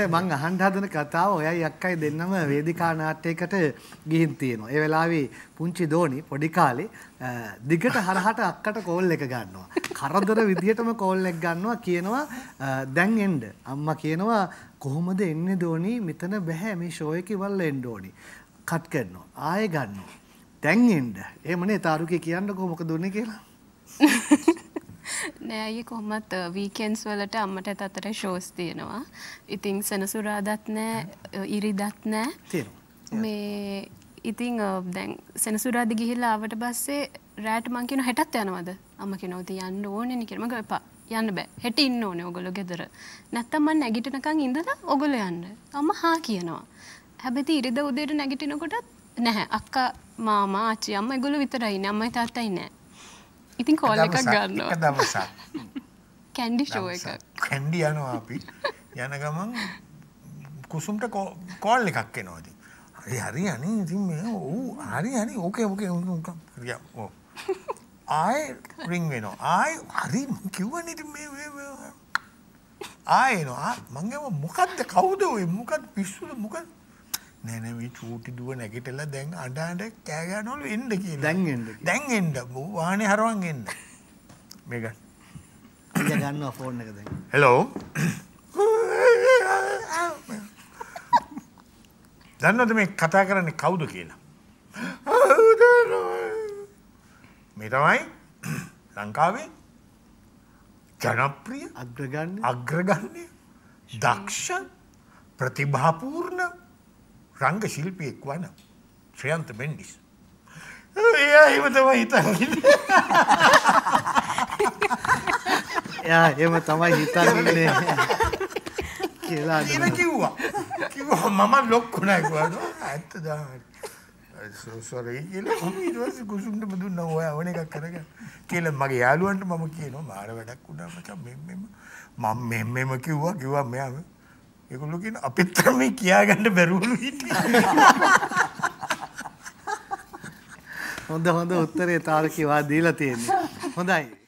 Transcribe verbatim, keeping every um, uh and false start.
මං අහන්න හදන කතාව ඔයයි අක්කයි දෙන්නම වේදිකා නාට්‍යයකට ගිහින් තියෙනවා. ඒ වෙලාවේ පුංචි දෝනි පොඩි කාලේ දිගට හරහට අක්කට කෝල් එක ගන්නවා. කරදර විදියටම කෝල් එක ගන්නවා කියනවා දැන් එන්න. අම්මා කියනවා කොහොමද එන්නේ දෝනි මෙතන බෑ මේ ෂෝ එකේ වල්ලා එන්න ඕනි. කට් කරනවා. ආයෙ ගන්නවා. දැන් එන්න. එහෙමනේ තාරුකේ කියන්නකෝ මොකද උනේ කියලා. නෑ අයියේ කොහොමත් වීකෙන්ඩ්ස් වලට අම්මට අතට ෂෝස් තියෙනවා. ඉතින් සෙනසුරාදාත් නෑ ඉරිදාත් නෑ. මේ ඉතින් දැන් සෙනසුරාදා ගිහිල්ලා ආවට පස්සේ රෑට මං කියනවා හෙටත් යනවද? අම්මා කියනවා ඉතින් යන්න ඕනේ නේ කියලා. මම කිව්වා එපා. යන්න බෑ. හෙට ඉන්න ඕනේ ඔයගොල්ලෝ ගෙදර. නැත්තම් මං නැගිටිනකන් ඉඳලා ඔයගොල්ලෝ යන්න. අම්මා හා කියනවා. හැබැයි ඉරිදා උදේට නැගිටිනකොටත් නැහැ. අක්කා මාමා ආච්චි අම්මා ඒගොල්ලෝ විතරයි ඉන්නේ. අම්මයි තාත්තයි නෑ. ඉතින් කෝල් එකක් ගන්නවා. දවසක්. කැන්ඩි ෂෝ එකක්. කැන්ඩි යනවා අපි. යන ගමන් කුසුම්ට කෝල් එකක් එනවා ඉතින්. හරි හරි අනේ ඉතින් මේ ඕ හරි හරි ඕකේ ඕකේ රියා ඕ. ආයි රින් වෙනවා. ආයි හරි මං කිව්වනේ ඉතින් මේ මේ ආයි නෝ මං ගම මොකද්ද කවුද ඔය මොකද්ද පිස්සුද මොකද්ද නෑ නෑ මේ චූටි දුව නැගිටලා දැන් අඬ අඬ කෑ ගන්නවලු එන්න කියලා. දැන් එන්න. දැන් එන්න. වාහනේ හරවන් එන්න. මේක. ඉඳ ගන්නවා ෆෝන් එක දැන්. හෙලෝ. දන්නවද මේ කතා කරන්නේ කවුද කියලා? මේ තමයි ලංකාවේ ජනප්‍රිය අග්‍රගණ්‍ය අග්‍රගණ්‍ය දක්ෂ ප්‍රතිභාපූර්ණ රංග ශිල්පියෙක් වන ශ්‍රයන්ත මෙන්ඩිස්. එයා එහෙම තමයි හිතන්නේ. එයා එහෙම තමයි හිතන්නේ කියලා නේද කිව්වා. කිව්වා මම ලොක්කු නෑ කියලා. ඇත්තද? so sorry කියලා මම ඊට පස්සේ කුසුම්ට දුන්නා ඔයා වෙන එකක් කරගෙන. කියලා මගේ යාළුවන්ට මම කියනවා මාර වැඩක් උනා මචං මෙම් මෙම් මම මෙම් මෙම් කිව්වා කිව්වා මෙයා ඒගොල්ලෝ කියන අපිත් තමයි කියාගන්න බැරුවලු හිටියේ. හොඳ හොඳ උත්තරේ තාරකේ වා දීලා තියෙන්නේ. හොඳයි.